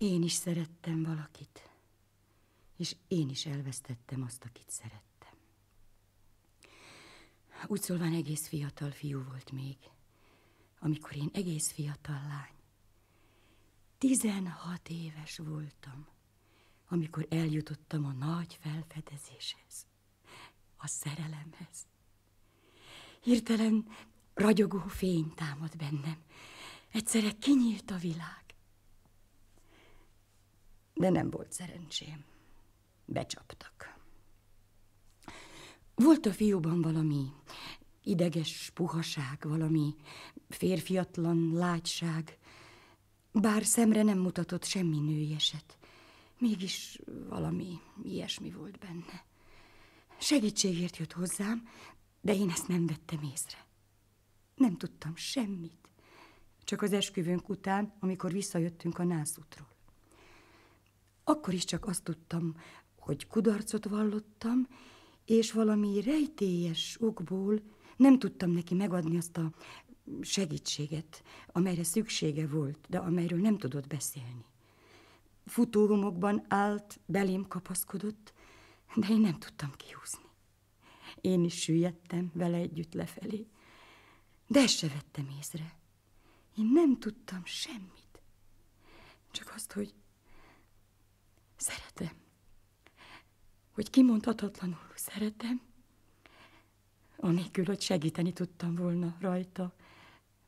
Én is szerettem valakit, és én is elvesztettem azt, akit szerettem. Úgy szólván egész fiatal fiú volt még, amikor én egész fiatal lány. 16 éves voltam, amikor eljutottam a nagy felfedezéshez, a szerelemhez. Hirtelen ragyogó fény támad bennem. Egyszerre kinyílt a világ. De nem volt szerencsém. Becsaptak. Volt a fiúban valami ideges puhaság, valami férfiatlan lágyság, bár szemre nem mutatott semmi nőieset. Mégis valami ilyesmi volt benne. Segítségért jött hozzám, de én ezt nem vettem észre. Nem tudtam semmit. Csak az esküvőnk után, amikor visszajöttünk a Nászútról. Akkor is csak azt tudtam, hogy kudarcot vallottam, és valami rejtélyes okból nem tudtam neki megadni azt a segítséget, amelyre szüksége volt, de amelyről nem tudott beszélni. Futórumokban állt, belém kapaszkodott, de én nem tudtam kihúzni. Én is süllyedtem vele együtt lefelé, de ezt se vettem észre. Én nem tudtam semmit, csak azt, hogy szeretem, hogy kimondhatatlanul szeretem, anélkül, hogy segíteni tudtam volna rajta,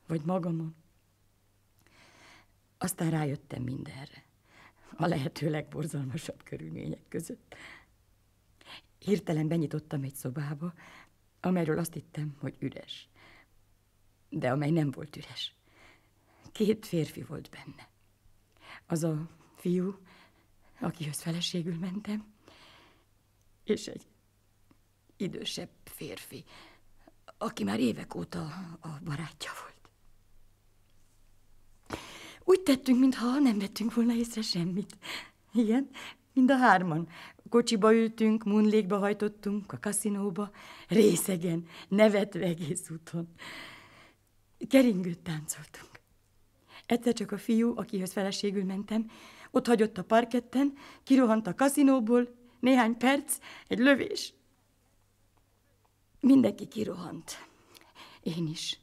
vagy magamon. Aztán rájöttem mindenre, a lehető legborzalmasabb körülmények között. Hirtelen benyitottam egy szobába, amelyről azt hittem, hogy üres, de amely nem volt üres. Két férfi volt benne. Az a fiú, akihoz feleségül mentem, és egy idősebb férfi, aki már évek óta a barátja volt. Úgy tettünk, mintha nem vettünk volna észre semmit. Igen, mind a hárman. Kocsiba ültünk, munlékba hajtottunk, a kaszinóba, részegen, nevetve egész úton. Keringőt táncoltunk. Egyszer csak a fiú, akihoz feleségül mentem, ott hagyott a parketten, kirohant a kaszinóból, néhány perc, egy lövés. Mindenki kirohant. Én is.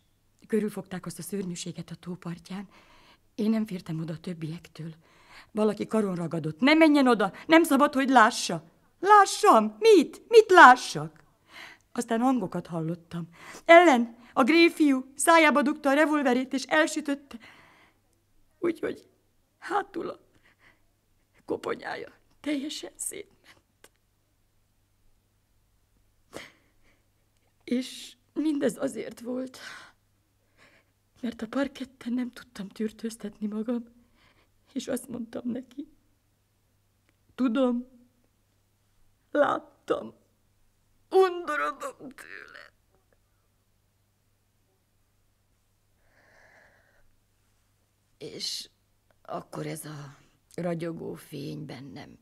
Körülfogták azt a szörnyűséget a tópartján. Én nem fértem oda a többiektől. Valaki karon ragadott. Ne menjen oda! Nem szabad, hogy lássa! Lássam! Mit? Mit lássak? Aztán hangokat hallottam. Ellen, a gréfiú szájába dugta a revolverét, és elsütötte. Úgyhogy hátul a koponyája teljesen szétment. És mindez azért volt, mert a parketten nem tudtam tűrtőztetni magam, és azt mondtam neki, tudom, láttam, undorodom tőle. És akkor ez a ragyogó fény bennem,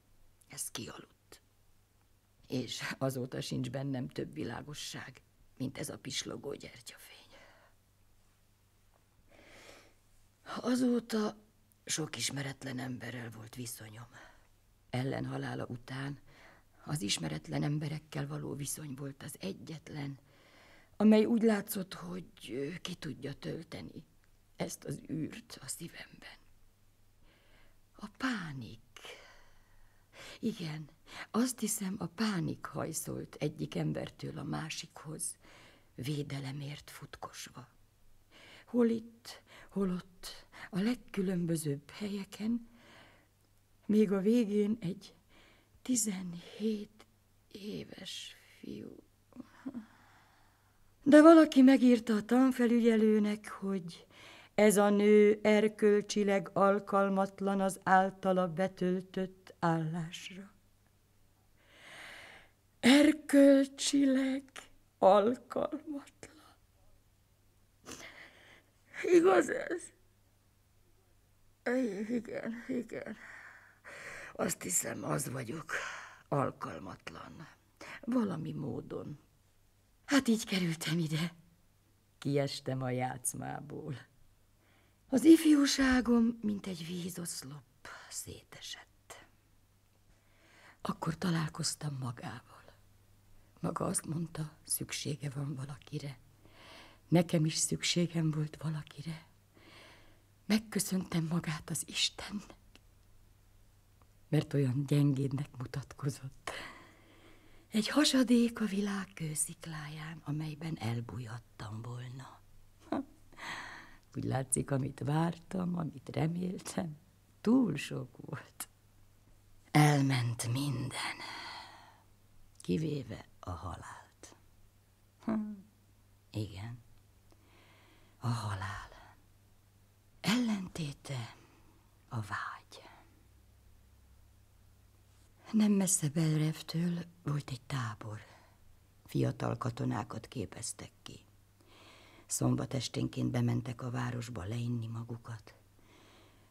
ez kialudt. És azóta sincs bennem több világosság, mint ez a pislogó gyertyafény. Azóta sok ismeretlen emberrel volt viszonyom. Ellen halála után az ismeretlen emberekkel való viszony volt az egyetlen, amely úgy látszott, hogy ki tudja tölteni ezt az űrt a szívemben. A pánik. Igen, azt hiszem, a pánik hajszolt egyik embertől a másikhoz, védelemért futkosva. Hol itt, hol ott, a legkülönbözőbb helyeken, még a végén egy 17 éves fiú. De valaki megírta a tanfelügyelőnek, hogy ez a nő erkölcsileg alkalmatlan az általa betöltött állásra. Erkölcsileg alkalmatlan. Igaz ez? Igen, igen. Azt hiszem, az vagyok, alkalmatlan. Valami módon. Hát így kerültem ide. Kiestem a játszmából. Az ifjúságom, mint egy vízoszlop, szétesett. Akkor találkoztam magával. Maga azt mondta, szüksége van valakire. Nekem is szükségem volt valakire. Megköszöntem magát az Istennek, mert olyan gyengédnek mutatkozott. Egy hasadék a világ kőszikláján, amelyben elbújhattam volna. Úgy látszik, amit vártam, amit reméltem, túl sok volt. Elment minden, kivéve a halált. Igen, a halál. Ellentéte a vágy. Nem messze Belrevtől volt egy tábor. Fiatal katonákat képeztek ki. Szombat esténként bementek a városba leinni magukat.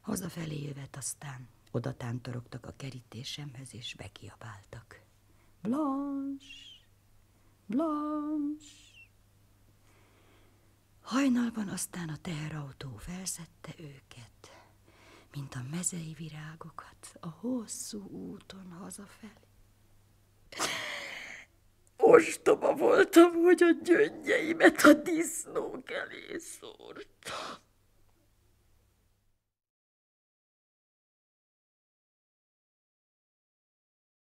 Hazafelé jövet aztán oda tántorogtak a kerítésemhez, és bekiabáltak. Blanche! Blanche! Hajnalban aztán a teherautó felszedte őket, mint a mezei virágokat a hosszú úton hazafelé. Ostoba voltam, hogy a gyöngyeimet a disznók elé szórtam.